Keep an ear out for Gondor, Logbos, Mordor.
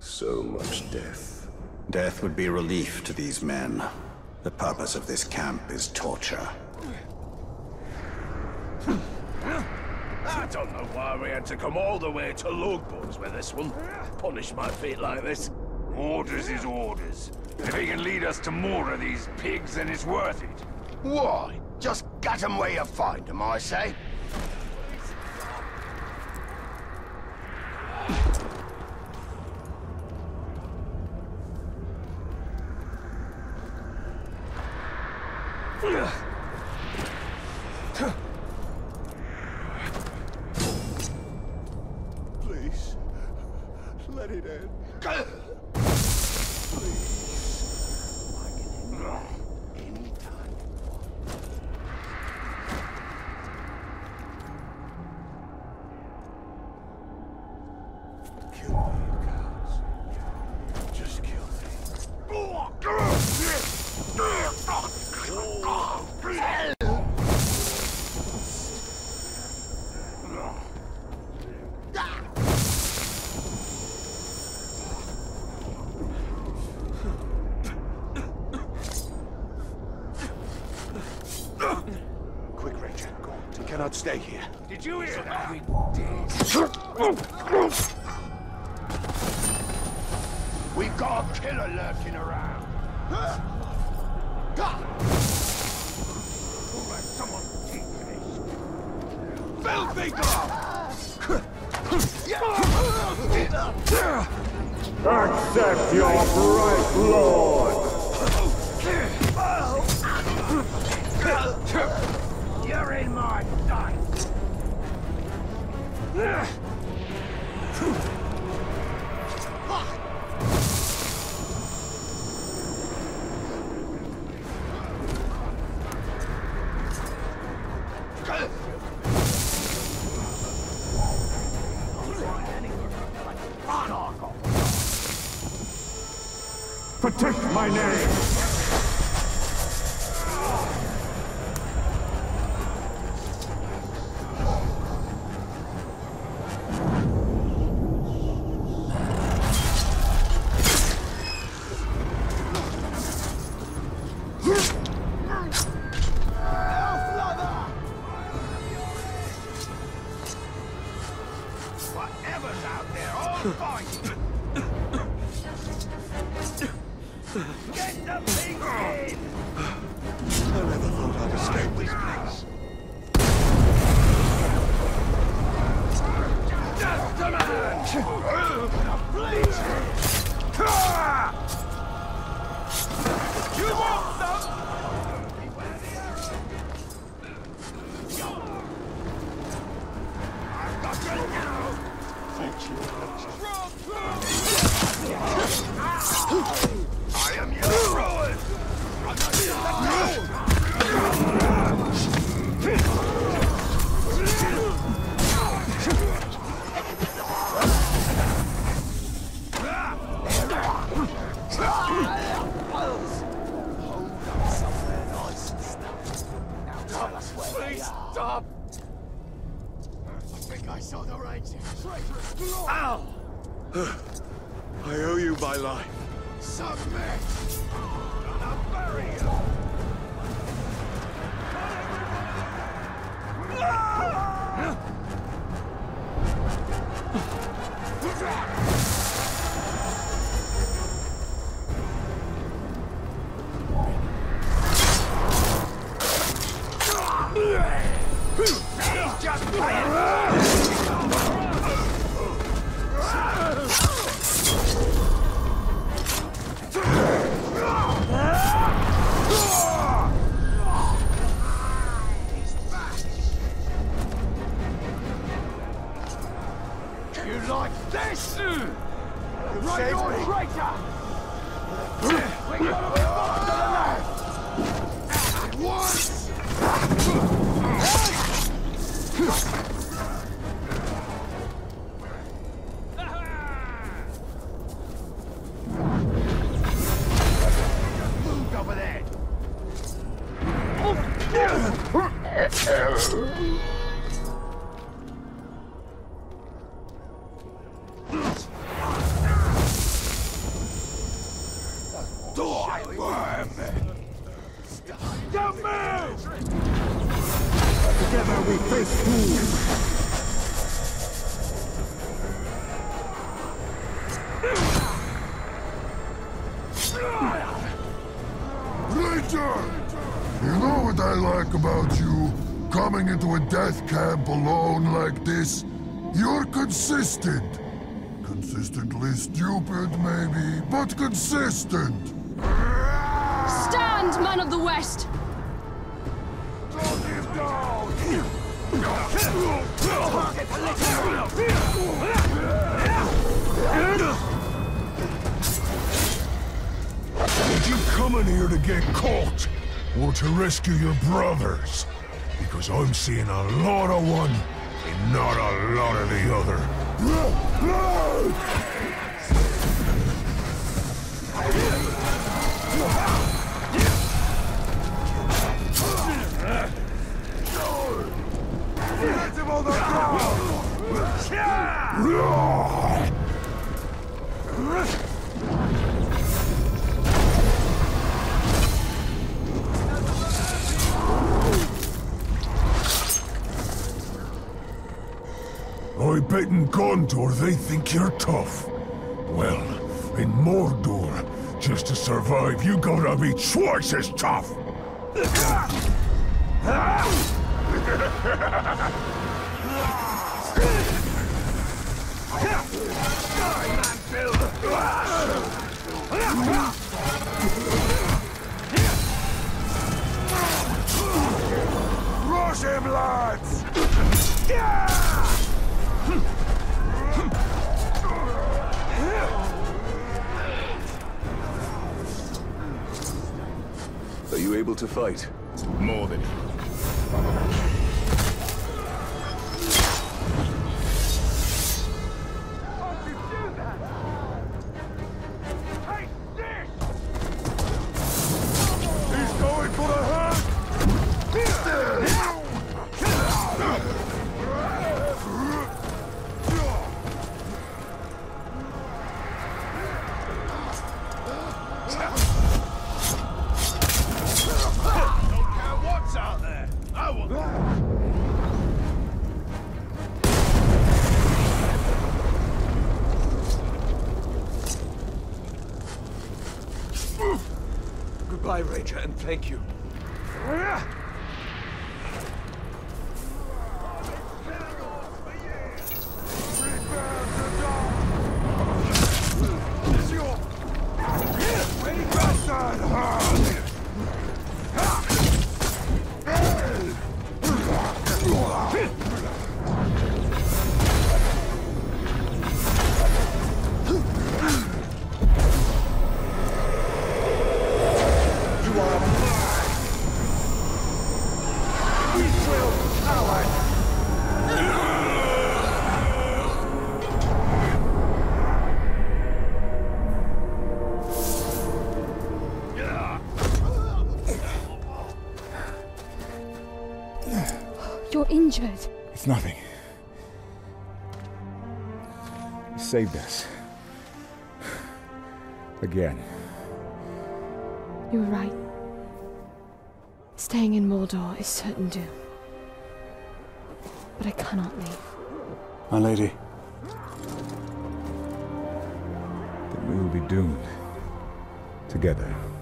So much death. Death would be relief to these men. The purpose of this camp is torture. I don't know why we had to come all the way to Logbos with this one. Punish my feet like this. Orders is orders. If he can lead us to more of these pigs, then it's worth it. Why? Just gut 'em where you find 'em, I say. Please, let it end. Please, I can end it any time you want. Kill me, cows. Just kill me. Cannot stay here. Did you hear that? We've got a killer lurking around. All right, someone keep this. Filthy dog! Accept your bright lord! You're in my sight! Protect my name! Get the thing in! I never thought I'd escape this place. Just a man! Please! You want some? Stop! I think I saw the ranger. Traitorous glory! Ow! I owe you my life. Submit! I'll bury you! You like this? Right, you're a traitor! We're gonna be lost to the land! What? Moved over there! Together we face doom. About you coming into a death camp alone like this, you're consistent. Consistently stupid, maybe, but consistent. Stand, man of the West. Don't give down. Target political. Did you come in here to get caught? Or to rescue your brothers, because I'm seeing a lot of one and not a lot of the other. I bet in Gondor they think you're tough. Well, in Mordor, just to survive, you gotta be twice as tough! Rush him, lads! Are you able to fight? More than able. How'd you do that? Take this! He's going for the head! Goodbye, Ranger, and thank you. You're injured. It's nothing. You saved us. Again. You were right. Staying in Mordor is certain doom. But I cannot leave. My lady. Then we will be doomed. Together.